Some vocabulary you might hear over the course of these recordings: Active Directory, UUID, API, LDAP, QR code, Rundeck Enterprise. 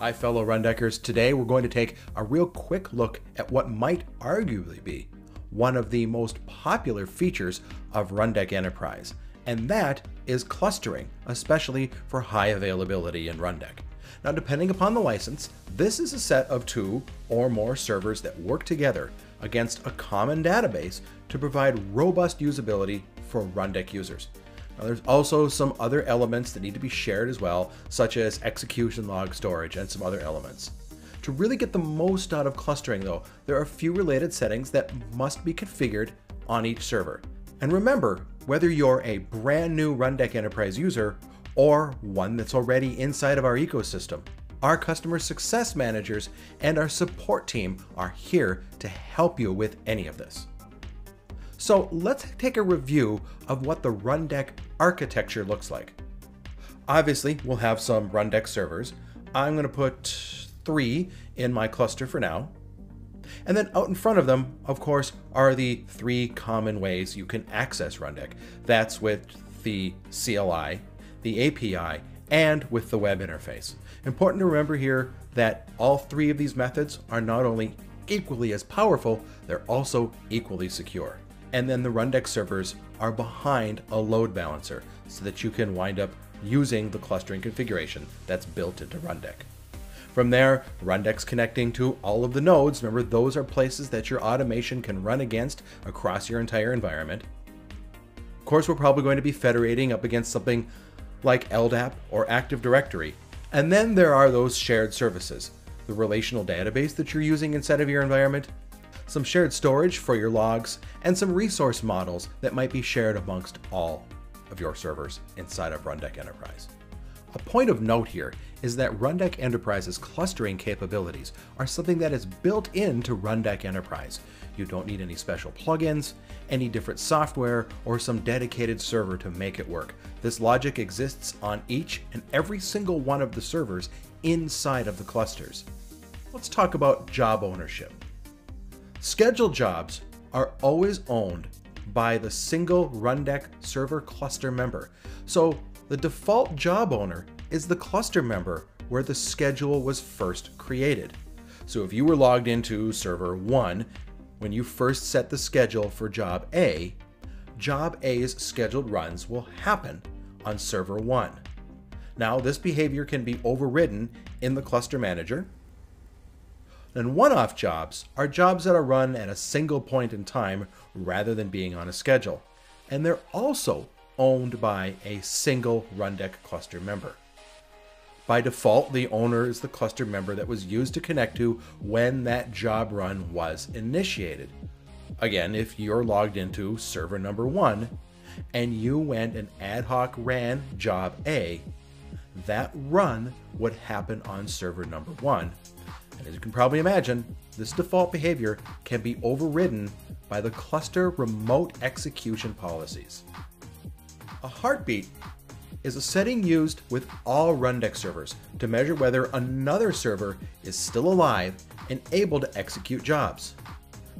Hi fellow Rundeckers, today we're going to take a real quick look at what might arguably be one of the most popular features of Rundeck Enterprise, and that is clustering, especially for high availability in Rundeck. Now, depending upon the license, this is a set of two or more servers that work together against a common database to provide robust usability for Rundeck users. Now, there's also some other elements that need to be shared as well, such as execution log storage and some other elements. To really get the most out of clustering though, there are a few related settings that must be configured on each server. And remember, whether you're a brand new Rundeck Enterprise user or one that's already inside of our ecosystem, our customer success managers and our support team are here to help you with any of this. So let's take a review of what the Rundeck architecture looks like. Obviously, we'll have some Rundeck servers. I'm going to put 3 in my cluster for now. And then out in front of them, of course, are the 3 common ways you can access Rundeck. That's with the CLI, the API, and with the web interface. Important to remember here that all 3 of these methods are not only equally as powerful, they're also equally secure. And then the Rundeck servers are behind a load balancer so that you can wind up using the clustering configuration that's built into Rundeck. From there, Rundeck's connecting to all of the nodes. Remember, those are places that your automation can run against across your entire environment. Of course, we're probably going to be federating up against something like LDAP or Active Directory. And then there are those shared services, the relational database that you're using inside of your environment, some shared storage for your logs, and some resource models that might be shared amongst all of your servers inside of Rundeck Enterprise. A point of note here is that Rundeck Enterprise's clustering capabilities are something that is built into Rundeck Enterprise. You don't need any special plugins, any different software, or some dedicated server to make it work. This logic exists on each and every single one of the servers inside of the clusters. Let's talk about job ownership. Scheduled jobs are always owned by the single Rundeck server cluster member. So the default job owner is the cluster member where the schedule was first created. So if you were logged into server 1, when you first set the schedule for job A, job A's scheduled runs will happen on server 1. Now, this behavior can be overridden in the cluster manager. And one-off jobs are jobs that are run at a single point in time rather than being on a schedule. And they're also owned by a single Rundeck cluster member. By default, the owner is the cluster member that was used to connect to when that job run was initiated. Again, if you're logged into server number 1 and you went and ad hoc ran job A, that run would happen on server number 1. And as you can probably imagine, this default behavior can be overridden by the cluster remote execution policies. A heartbeat is a setting used with all Rundeck servers to measure whether another server is still alive and able to execute jobs.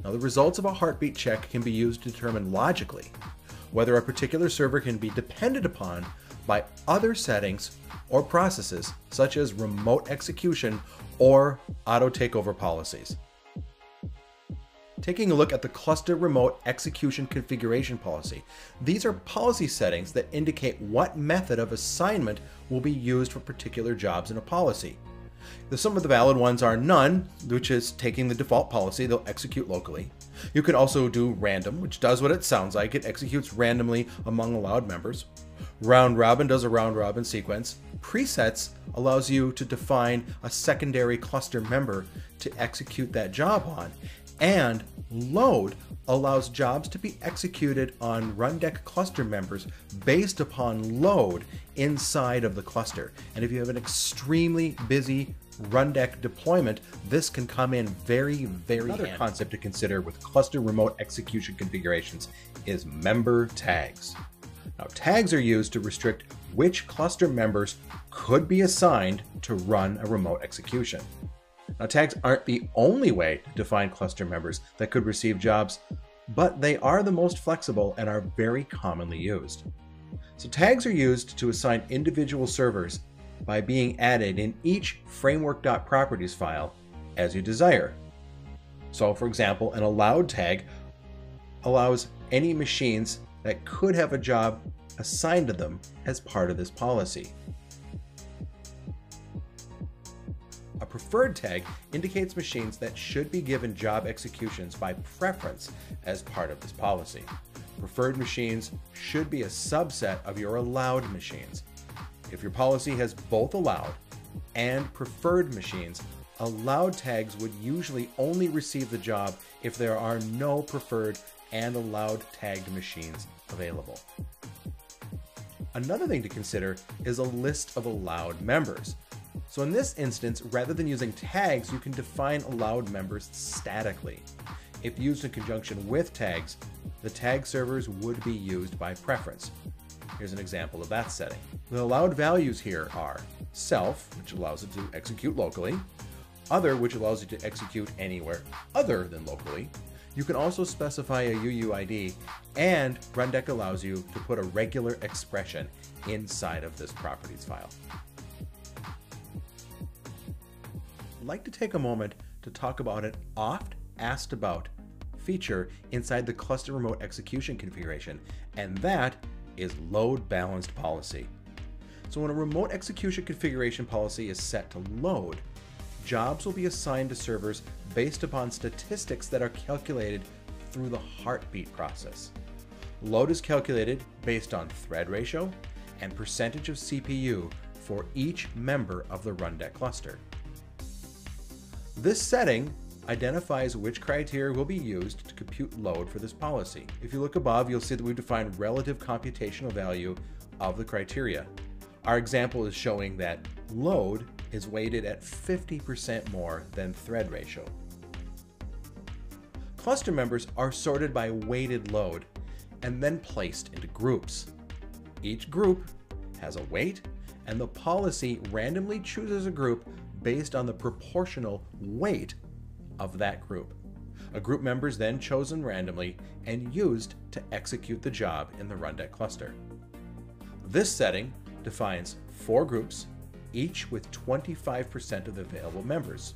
Now, the results of a heartbeat check can be used to determine logically whether a particular server can be depended upon by other settings or processes such as remote execution or auto takeover policies. Taking a look at the cluster remote execution configuration policy. These are policy settings that indicate what method of assignment will be used for particular jobs in a policy. Some of the valid ones are none, which is taking the default policy, they'll execute locally. You can also do random, which does what it sounds like. It executes randomly among allowed members. Round robin does a round robin sequence. Presets allows you to define a secondary cluster member to execute that job on. And load allows jobs to be executed on Rundeck cluster members based upon load inside of the cluster. And if you have an extremely busy Rundeck deployment, this can come in very, very handy. Another concept to consider with cluster remote execution configurations is member tags. Now, tags are used to restrict which cluster members could be assigned to run a remote execution. Now, tags aren't the only way to define cluster members that could receive jobs, but they are the most flexible and are very commonly used. So tags are used to assign individual servers by being added in each framework.properties file as you desire. So for example, an allowed tag allows any machines that could have a job assigned to them as part of this policy. A preferred tag indicates machines that should be given job executions by preference as part of this policy. Preferred machines should be a subset of your allowed machines. If your policy has both allowed and preferred machines, allowed tags would usually only receive the job if there are no preferred and allowed tagged machines available. Another thing to consider is a list of allowed members. So in this instance, rather than using tags, you can define allowed members statically. If used in conjunction with tags, the tag servers would be used by preference. Here's an example of that setting. The allowed values here are self, which allows it to execute locally, other, which allows you to execute anywhere other than locally. You can also specify a UUID, and Rundeck allows you to put a regular expression inside of this properties file. I'd like to take a moment to talk about an oft asked about feature inside the cluster remote execution configuration, and that is load balanced policy. So when a remote execution configuration policy is set to load, jobs will be assigned to servers based upon statistics that are calculated through the heartbeat process. Load is calculated based on thread ratio and percentage of CPU for each member of the Rundeck cluster. This setting identifies which criteria will be used to compute load for this policy. If you look above, you'll see that we've defined relative computational value of the criteria. Our example is showing that load is weighted at 50% more than thread ratio. Cluster members are sorted by weighted load and then placed into groups. Each group has a weight, and the policy randomly chooses a group based on the proportional weight of that group. A group member is then chosen randomly and used to execute the job in the Rundeck cluster. This setting defines 4 groups, each with 25% of the available members.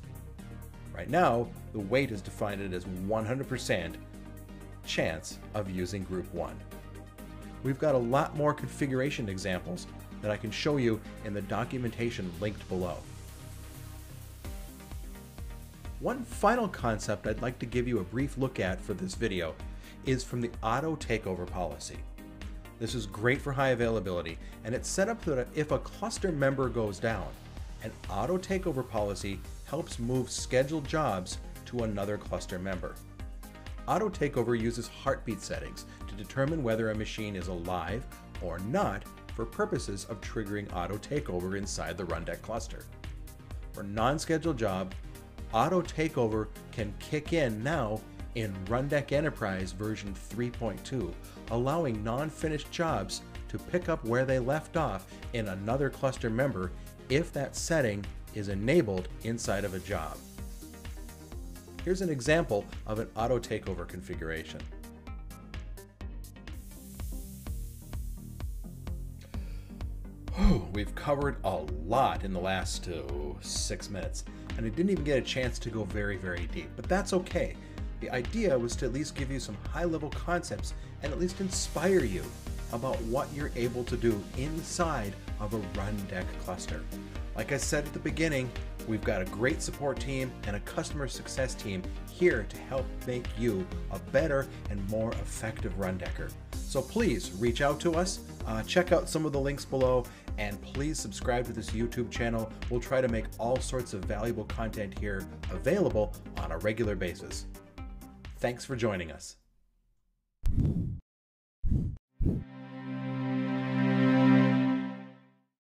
Right now, the weight is defined as 100% chance of using group 1. We've got a lot more configuration examples that I can show you in the documentation linked below. One final concept I'd like to give you a brief look at for this video is from the auto takeover policy. This is great for high availability, and it's set up so that if a cluster member goes down, an auto takeover policy helps move scheduled jobs to another cluster member. Auto takeover uses heartbeat settings to determine whether a machine is alive or not for purposes of triggering auto takeover inside the Rundeck cluster. For non-scheduled job, auto takeover can kick in now in Rundeck Enterprise version 3.2, allowing non-finished jobs to pick up where they left off in another cluster member if that setting is enabled inside of a job. Here's an example of an auto takeover configuration. Whew, we've covered a lot in the last 6 minutes, and I didn't even get a chance to go very, very deep, but that's okay. The idea was to at least give you some high-level concepts and at least inspire you about what you're able to do inside of a Rundeck cluster. Like I said at the beginning, we've got a great support team and a customer success team here to help make you a better and more effective Rundecker. So please reach out to us, check out some of the links below, and please subscribe to this YouTube channel. We'll try to make all sorts of valuable content here available on a regular basis. Thanks for joining us.